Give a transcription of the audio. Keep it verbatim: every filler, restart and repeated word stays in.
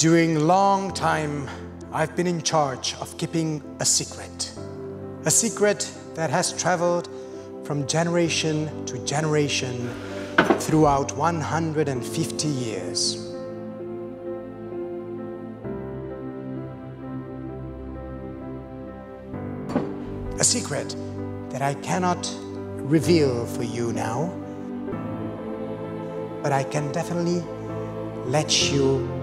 During a long time, I've been in charge of keeping a secret. A secret that has traveled from generation to generation throughout one hundred fifty years. A secret that I cannot reveal for you now, but I can definitely let you